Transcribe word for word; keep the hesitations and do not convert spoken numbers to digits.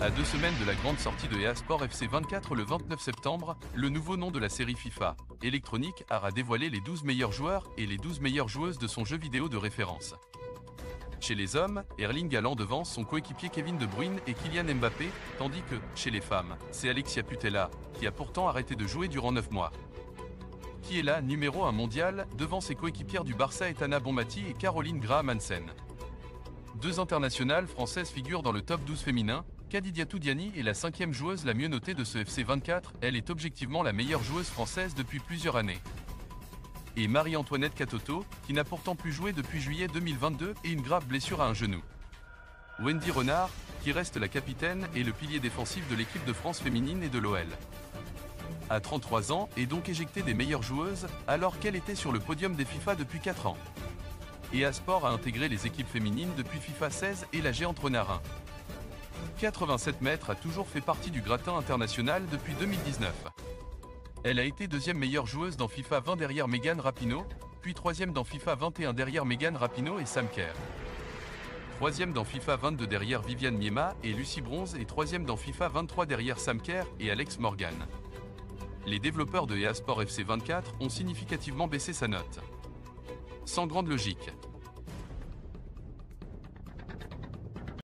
À deux semaines de la grande sortie de E A Sports F C vingt-quatre le vingt-neuf septembre, le nouveau nom de la série FIFA, Electronic Arts a dévoilé les douze meilleurs joueurs et les douze meilleures joueuses de son jeu vidéo de référence. Chez les hommes, Erling Haaland devance son coéquipier Kevin De Bruyne et Kylian Mbappé, tandis que, chez les femmes, c'est Alexia Putella, qui a pourtant arrêté de jouer durant neuf mois. Qui est la numéro un mondiale, devant ses coéquipières du Barça et Ana Bombati et Caroline Graham Hansen. Deux internationales françaises figurent dans le top douze féminin. Kadidiatou Diani est la cinquième joueuse la mieux notée de ce F C vingt-quatre, elle est objectivement la meilleure joueuse française depuis plusieurs années. Et Marie-Antoinette Katoto, qui n'a pourtant plus joué depuis juillet deux mille vingt-deux et une grave blessure à un genou. Wendie Renard, qui reste la capitaine et le pilier défensif de l'équipe de France féminine et de l'O L. À trente-trois ans, est donc éjectée des meilleures joueuses, alors qu'elle était sur le podium des FIFA depuis quatre ans. E A Sports a intégré les équipes féminines depuis FIFA seize et la géante Renard un virgule quatre-vingt-sept mètres a toujours fait partie du gratin international depuis deux mille dix-neuf. Elle a été deuxième meilleure joueuse dans FIFA vingt derrière Megan Rapinoe, puis troisième dans FIFA vingt-et-un derrière Megan Rapinoe et Sam Kerr. Troisième dans FIFA vingt-deux derrière Viviane Miema et Lucy Bronze et troisième dans FIFA vingt-trois derrière Sam Kerr et Alex Morgan. Les développeurs de E A Sports F C vingt-quatre ont significativement baissé sa note. Sans grande logique.